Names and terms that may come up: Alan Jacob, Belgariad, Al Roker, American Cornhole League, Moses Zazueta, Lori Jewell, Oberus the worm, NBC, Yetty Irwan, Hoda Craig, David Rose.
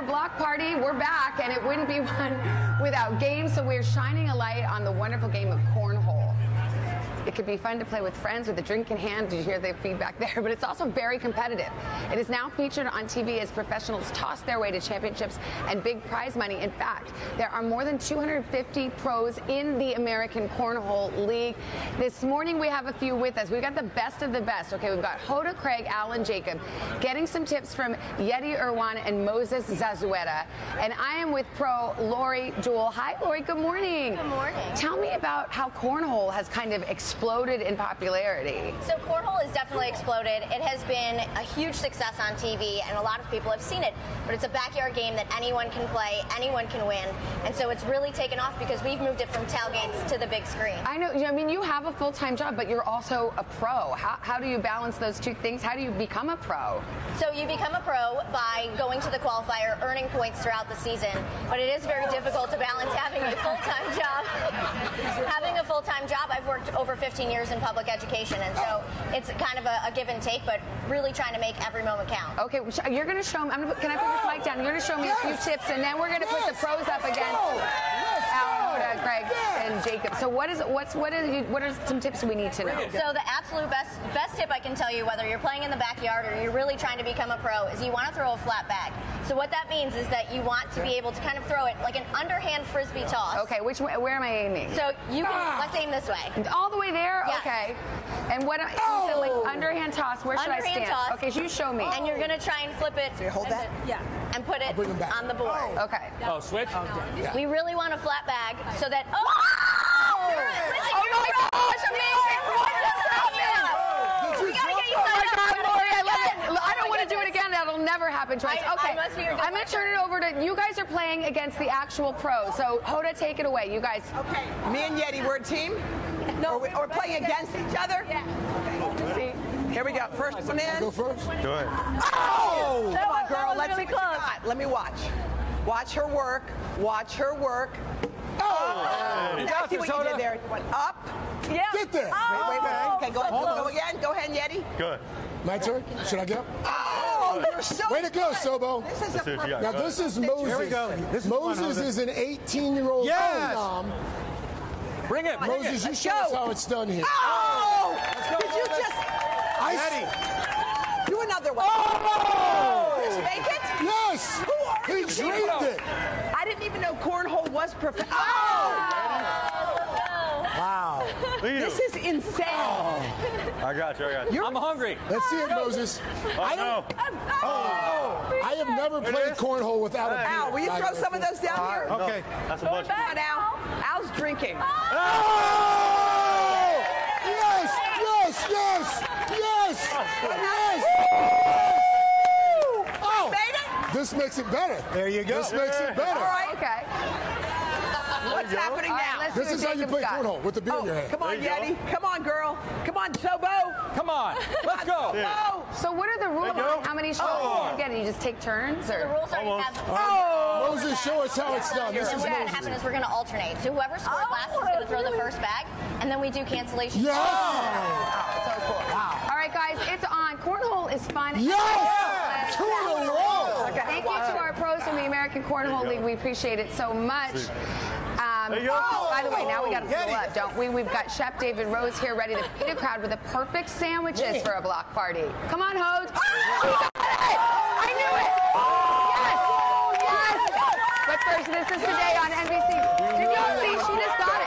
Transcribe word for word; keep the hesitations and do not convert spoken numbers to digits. Summer Block Party. We're back, and it wouldn't be one without games, so we're shining a light on the wonderful game of cornhole. It could be fun to play with friends with a drink in hand. Did you hear the feedback there? But it's also very competitive. It is now featured on T V as professionals toss their way to championships and big prize money. In fact, there are more than two hundred fifty pros in the American Cornhole League. This morning we have a few with us. We've got the best of the best. Okay, we've got Hoda Craig, Alan Jacob, getting some tips from Yetty Irwan and Moses Zazueta. And I am with pro Lori Jewell. Hi, Lori. Good morning. Good morning. Tell me about how cornhole has kind of exploded. exploded in popularity. So cornhole has definitely exploded. It has been a huge success on T V, and a lot of people have seen it, but it's a backyard game that anyone can play, anyone can win, and so it's really taken off because we've moved it from tailgates to the big screen. I know, I mean, you have a full-time job, but you're also a pro. How, how do you balance those two things? How do you become a pro? So you become a pro by going to the qualifier, earning points throughout the season, but it is very difficult to balance having a full-time job. Having a full-time job, I've worked over fifteen years in public education, and so it's kind of a, a give and take, but really trying to make every moment count. Okay, you're going to show me, I'm gonna, can I put this mic down? You're going to show me yes. a few tips, and then we're going to yes. put the pros up against yes. Alan, Hoda, Greg, yes. and Jacob. So what is what's what is you, what are some tips we need to know? So the absolute best best tip I can tell you, whether you're playing in the backyard or you're really trying to become a pro, is you want to throw a flat bag. So what that means is that you want to be able to kind of throw it like an underhand frisbee toss. Okay, which way, where am I aiming? So you can ah. let's aim this way. All the way there? Yes. Okay. And what I oh. so like underhand toss, where should underhand I stand? Toss. Okay, so you show me. And you're gonna try and flip it. So you hold that? Put, yeah. And put it on the board. Oh. Okay. Oh, switch? Okay. Yeah. We really want a flat bag so that oh, oh. You're, listen, oh you're my gosh, amazing! What just happened? Oh. We gotta get you signed up. Oh my god, Lori, I love it. I don't want to do it again. That'll never happen twice. I, okay. I must be your I'm gonna turn it over to you guys are playing against the actual pros. So Hoda, take it away. You guys. Okay. Me and Yetty, we're a team. No, or we, or we're playing against each other. Yeah. Okay. See, here we go. First one in. I'll go first. Do it. Oh! Come on, girl. Let's see what you got. Let me watch. Watch her work. Watch her work. Oh! Hey. I see what you did there. You went up. Yeah. Get there. Oh. Wait, wait, wait. Okay, go, go, go again. Go ahead, Yetty. Good. My turn. Should I get up? Oh, you're so way to go, good. Sobo. This is a yeah, now this is Moses. Here we go. This Moses is an eighteen-year-old yes. mom. Bring it, Moses. Bring it. You Let's show go. Us how it's done here. Oh! Go, did you just? I do another one. Oh! Did you just make it? Yes. Who are he you? He dreamed it. I didn't even know cornhole was professional. Oh! Oh! Wow. This is insane. Oh. I got you. I got you. You're I'm hungry. Let's see it, Moses. Oh, I don't. No. Oh. Oh. I have never it played is? Cornhole without hey. A. Al, will you throw some of those down uh, here? Okay. No. That's a bunch. Come on, Al. Al's drinking. Oh! Oh! Yes, yes, yes, yes, yes! Woo! Oh! Made it? This makes it better. There you go. This yeah. makes it better. All right. Okay. What's happening now? Right, this is how you play cornhole with the beer oh, in your hand. Come on, Yetty. Go. Come on, girl. Come on, Sobo. Come on. Let's go. Yeah. So what are the rules on how many shots oh. you get? You just take turns? Or? So the rules are you have oh. oh. Moses, show us how it's done. This is what's going to happen is we're going to alternate. So whoever scores oh, last is going to throw really? The first bag, and then we do cancellation. Yes. Oh. So cool. Wow. All right, guys, it's on. Cornhole is fun. Yes. Yeah. Two in a row. Okay. Thank wow. you to our pros from the American Cornhole League. We appreciate it so much. Um, oh, by the way, now we got to pull up, don't we? We've got Chef David Rose here ready to feed a crowd with the perfect sandwiches yeah. for a block party. Come on, Hodes. Oh, we got it! I knew it! Yes! Yes! But first, this is Today on N B C. Did you see? She just got it.